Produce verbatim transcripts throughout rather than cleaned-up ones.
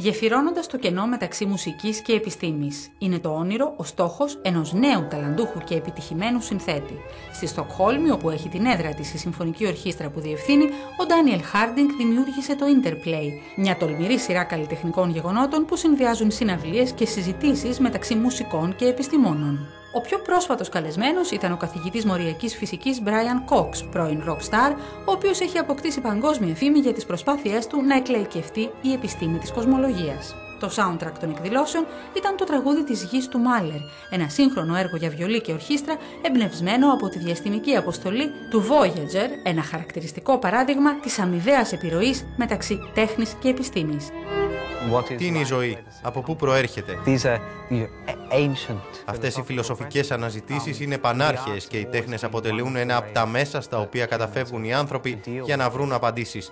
γεφυρώνοντας το κενό μεταξύ μουσικής και επιστήμης. Είναι το όνειρο, ο στόχος ενός νέου ταλαντούχου και επιτυχημένου συνθέτη. Στη Στοκχόλμη, όπου έχει την έδρα της η Συμφωνική Ορχήστρα που διευθύνει, ο Ντάνιελ Χάρντινγκ δημιούργησε το Interplay, μια τολμηρή σειρά καλλιτεχνικών γεγονότων που συνδυάζουν συναυλίες και συζητήσεις μεταξύ μουσικών και επιστημόνων. Ο πιο πρόσφατος καλεσμένος ήταν ο καθηγητής μοριακής φυσικής Brian Cox, πρώην rock star, ο οποίος έχει αποκτήσει παγκόσμια φήμη για τις προσπάθειές του να εκλαϊκευτεί η επιστήμη της κοσμολογίας. Το soundtrack των εκδηλώσεων ήταν το τραγούδι της γης του Μάλερ, ένα σύγχρονο έργο για βιολί και ορχήστρα εμπνευσμένο από τη διαστημική αποστολή του Voyager, ένα χαρακτηριστικό παράδειγμα της αμοιβαίας επιρροής μεταξύ τέχνης και επιστήμης. Τι είναι η ζωή, από πού προέρχεται? Αυτές οι φιλοσοφικές αναζητήσεις είναι πανάρχαιες και οι τέχνες αποτελούν ένα από τα μέσα στα οποία καταφεύγουν οι άνθρωποι για να βρουν απαντήσεις.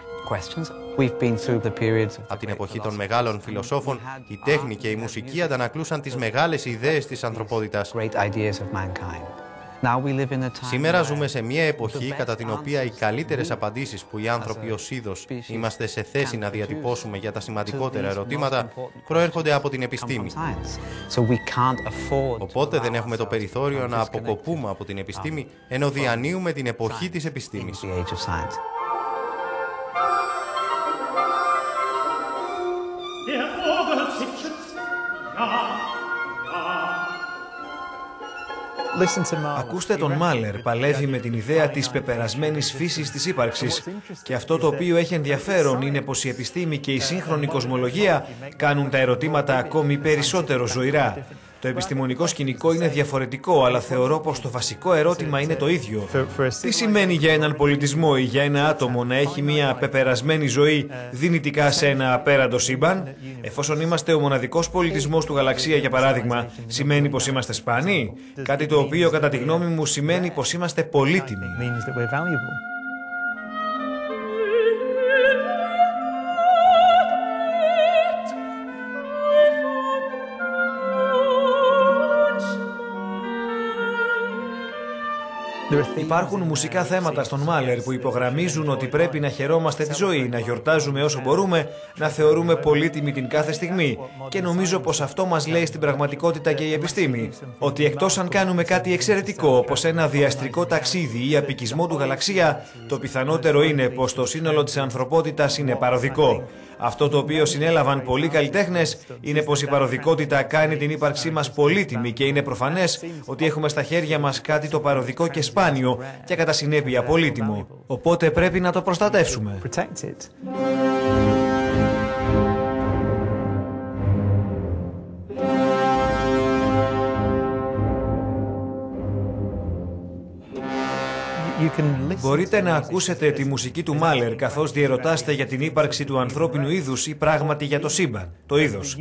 Από την εποχή των μεγάλων φιλοσόφων, η τέχνη και η μουσική αντανακλούσαν τις μεγάλες ιδέες της ανθρωπότητας. Σήμερα ζούμε σε μια εποχή κατά την οποία οι καλύτερες απαντήσεις που οι άνθρωποι ως είδος είμαστε σε θέση να διατυπώσουμε για τα σημαντικότερα ερωτήματα προέρχονται από την επιστήμη. Οπότε δεν έχουμε το περιθώριο να αποκοπούμε από την επιστήμη, ενώ διανύουμε την εποχή της επιστήμης. Ακούστε τον Μάλερ, παλεύει με την ιδέα της πεπερασμένης φύσης της ύπαρξης και αυτό το οποίο έχει ενδιαφέρον είναι πως η επιστήμη και η σύγχρονη κοσμολογία κάνουν τα ερωτήματα ακόμη περισσότερο ζωηρά. Το επιστημονικό σκηνικό είναι διαφορετικό, αλλά θεωρώ πως το βασικό ερώτημα είναι το ίδιο. Τι σημαίνει για έναν πολιτισμό ή για ένα άτομο να έχει μια πεπερασμένη ζωή δυνητικά σε ένα απέραντο σύμπαν? Εφόσον είμαστε ο μοναδικός πολιτισμός του γαλαξία, για παράδειγμα, σημαίνει πως είμαστε σπάνιοι? Κάτι το οποίο, κατά τη γνώμη μου, σημαίνει πως είμαστε πολύτιμοι. Υπάρχουν μουσικά θέματα στον Μάλερ που υπογραμμίζουν ότι πρέπει να χαιρόμαστε τη ζωή, να γιορτάζουμε όσο μπορούμε, να θεωρούμε πολύτιμη την κάθε στιγμή. Και νομίζω πως αυτό μας λέει στην πραγματικότητα και η επιστήμη. Ότι εκτός αν κάνουμε κάτι εξαιρετικό, όπως ένα διαστρικό ταξίδι ή απικισμό του γαλαξία, το πιθανότερο είναι πως το σύνολο της ανθρωπότητας είναι παροδικό. Αυτό το οποίο συνέλαβαν πολλοί καλλιτέχνες είναι πως η παροδικότητα κάνει την ύπαρξή μας πολύτιμη και είναι προφανές ότι έχουμε στα χέρια μας κάτι το παροδικό και σπάνιο και κατά συνέπεια πολύτιμο. Οπότε πρέπει να το προστατεύσουμε. Μπορείτε να ακούσετε τη μουσική του Μάλερ καθώς διερωτάστε για την ύπαρξη του ανθρώπινου είδους ή πράγματι για το σύμπαν, το είδος.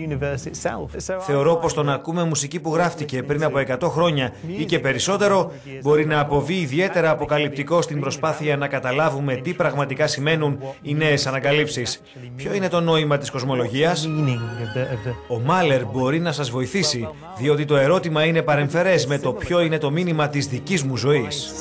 Θεωρώ πως το να ακούμε μουσική που γράφτηκε πριν από εκατό χρόνια ή και περισσότερο μπορεί να αποβεί ιδιαίτερα αποκαλυπτικό στην προσπάθεια να καταλάβουμε τι πραγματικά σημαίνουν οι νέες ανακαλύψεις. Ποιο είναι το νόημα της κοσμολογίας? Ο Μάλερ μπορεί να σας βοηθήσει, διότι το ερώτημα είναι παρεμφερές με το ποιο είναι το μήνυμα της δικής μου ζωής.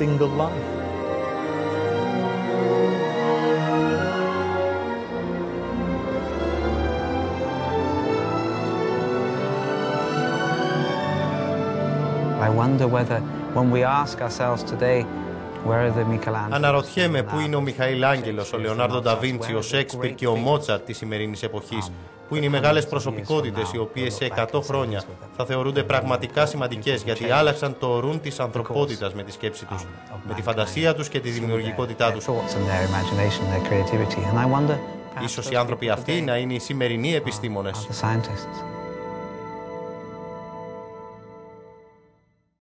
Αναρωτιέμαι πού είναι ο Μιχαήλ Άγγελος, ο Λεωνάρντο Νταβίντσι, ο Σέξπιρ και ο Μότσαρτ της σημερινής εποχής, που είναι οι μεγάλες προσωπικότητες οι οποίες σε εκατό χρόνια θα θεωρούνται πραγματικά σημαντικές γιατί άλλαξαν το ρουν της ανθρωπότητας με τη σκέψη τους, με τη φαντασία τους και τη δημιουργικότητά τους. Ίσως οι άνθρωποι αυτοί να είναι οι σημερινοί επιστήμονες.